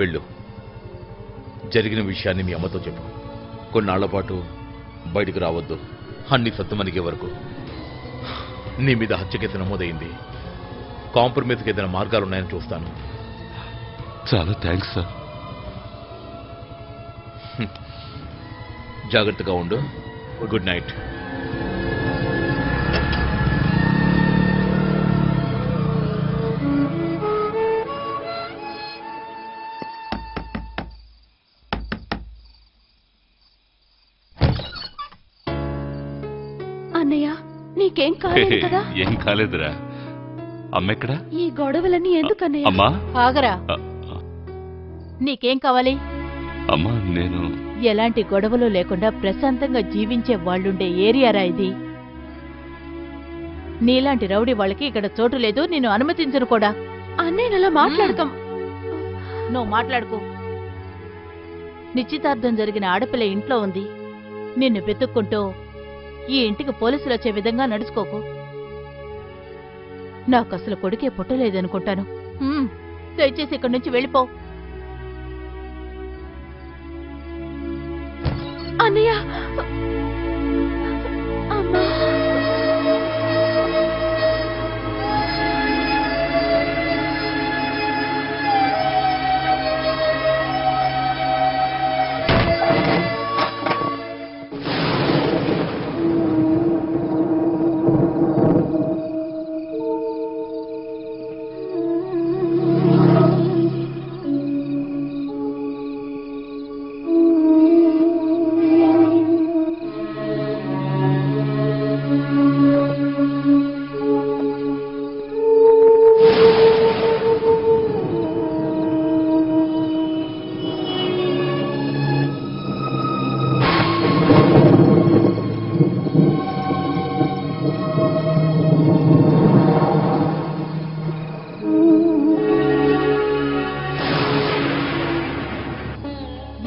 వెళ్ళు, జరిగిన విషయాన్ని మీ అమ్మతో చెప్పు. కొన్నాళ్ల పాటు బయటకు రావద్దు. అన్ని సత్తుమనిగే వరకు. నీ మీద హత్యకేసు నమోదైంది. కాంప్రమైజ్కి ఏదైనా మార్గాలున్నాయని చూస్తాను. చాలా థ్యాంక్స్ సార్. జాగ్రత్తగా ఉండు. Good night. అన్నయ్య, నీకేం కాలేదు కదా? ఏం కాలేదురా. అమ్మెక్కడా? ఈ గొడవలన్నీ ఎందుకన్నయ్య? అమ్మా ఆగరా. నీకేం కావాలి? అమ్మా, నేను ఎలాంటి గొడవలు లేకుండా ప్రశాంతంగా జీవించే వాళ్ళుండే ఏరియారా ఇది? నీలాంటి రౌడీ వాళ్ళకి ఇక్కడ చోటు లేదు. నేను అనుమతించను కూడా. అన్నయ్యలా మాట్లాడకం. నువ్వు మాట్లాడుకో. నిశ్చితార్థం జరిగిన ఆడపిల్ల ఇంట్లో ఉంది. నిన్ను వెతుక్కుంటూ ఈ ఇంటికి పోలీసులు వచ్చే విధంగా నడుచుకోకు. నాకు అసలు కొడుకే పుట్టలేదనుకుంటాను. దయచేసి ఇక్కడి నుంచి వెళ్ళిపో. అన్నయ్య,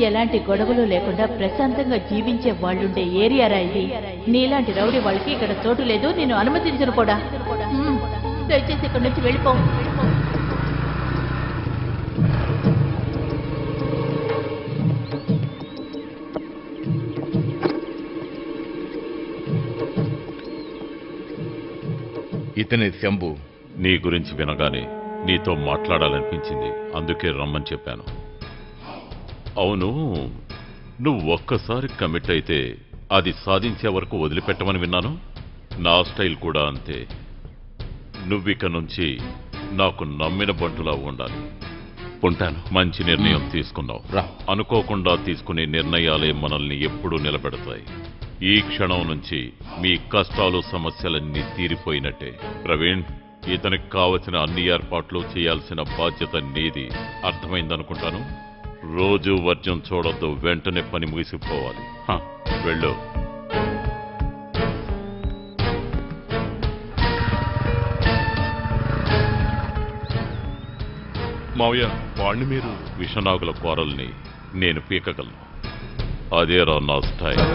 ఎలాంటి గొడవలు లేకుండా ప్రశాంతంగా జీవించే వాళ్ళుండే ఏరియారా ఇది? నీలాంటి రౌడీ వాళ్ళకి ఇక్కడ చోటు లేదు. నేను అనుమతించను కూడా. దయచేసి ఇక్కడి నుంచి వెళ్ళిపో. ఇతనే శంభు. నీ గురించి వినగానే నీతో మాట్లాడాలనిపించింది, అందుకే రమ్మని చెప్పాను. అవును, నువ్వు ఒక్కసారి కమిట్ అయితే అది సాధించే వరకు వదిలిపెట్టమని విన్నాను. నా స్టైల్ కూడా అంతే. నువ్విక నుంచి నాకు నమ్మిన బంటులా ఉండాలి. ఉంటాను. మంచి నిర్ణయం తీసుకున్నావు. అనుకోకుండా తీసుకునే నిర్ణయాలే మనల్ని ఎప్పుడూ నిలబెడతాయి. ఈ క్షణం నుంచి మీ కష్టాలు సమస్యలన్నీ తీరిపోయినట్టే. ప్రవీణ్, ఇతనికి కావలసిన అన్ని ఏర్పాట్లు చేయాల్సిన బాధ్యత నీది. అర్థమైందనుకుంటాను. రోజు వర్జం చూడొద్దు. వెంటనే పని ముగిసిపోవాలి. వెళ్ళు. మావయ్య, వాణ్ణి మీరు విషనాగుల కోరల్ని నేను పీకగలను. అదేరా నా స్టైల్.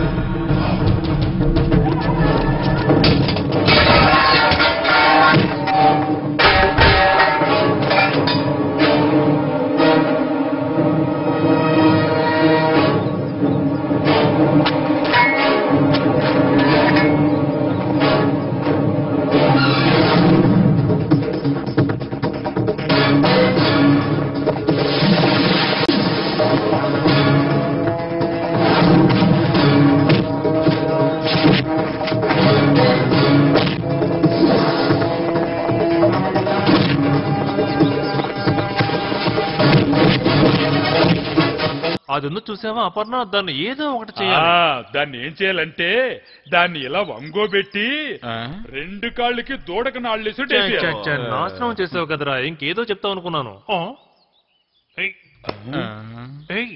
అదొన్న చూసావా అపర్ణ? దాన్ని ఏదో ఒకటి చేయాలి. దాన్ని ఏం చేయాలంటే దాన్ని ఇలా వంగోబెట్టి రెండు కాళ్ళకి దూడక నాళ్ళేసి నాశనం చేసావు కదరా. ఇంకేదో చెప్తావు అనుకున్నాను.